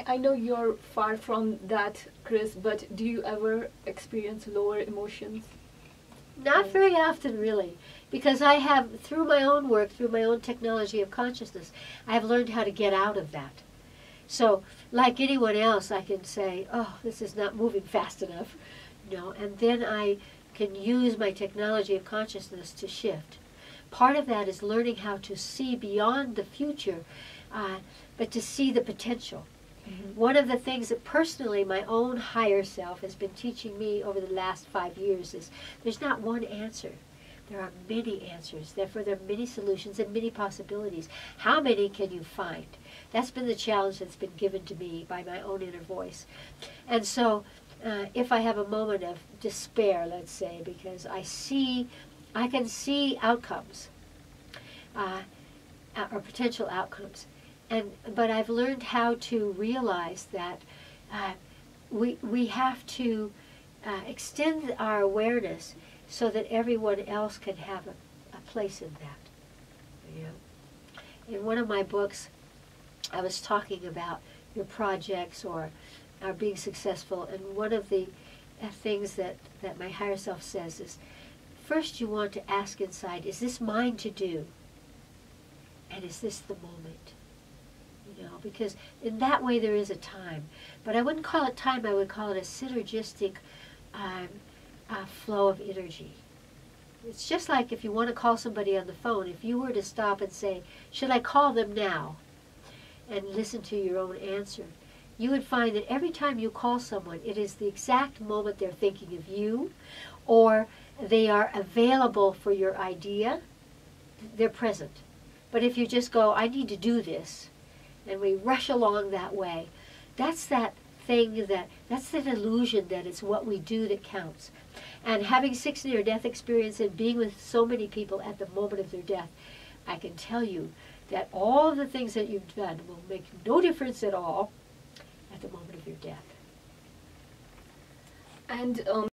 I know you're far from that, Chris, but do you ever experience lower emotions? Not very often, really, because I have, through my own work, through my own technology of consciousness, I have learned how to get out of that. So, like anyone else, I can say, oh, this is not moving fast enough, you know, and then I can use my technology of consciousness to shift. Part of that is learning how to see beyond the future, but to see the potential. Mm-hmm. One of the things that personally my own higher self has been teaching me over the last 5 years is there's not one answer. There are many answers. Therefore, there are many solutions and many possibilities. How many can you find? That's been the challenge that's been given to me by my own inner voice. And so if I have a moment of despair, let's say, because I can see outcomes or potential outcomes. But I've learned how to realize that we have to extend our awareness so that everyone else can have a place in that. You know? In one of my books, I was talking about your projects or being successful, and one of the things that my higher self says is, first you want to ask inside, is this mine to do? And is this the moment? You know, because in that way there is a time. But I wouldn't call it time, I would call it a synergistic flow of energy. It's just like if you want to call somebody on the phone, if you were to stop and say, should I call them now? And listen to your own answer. You would find that every time you call someone, it is the exact moment they're thinking of you, or they are available for your idea, they're present. But if you just go, I need to do this, and we rush along that way, that's that thing that's that illusion that it's what we do that counts. And having 6 near-death experiences and being with so many people at the moment of their death, I can tell you that all of the things that you've done will make no difference at all at the moment of your death. And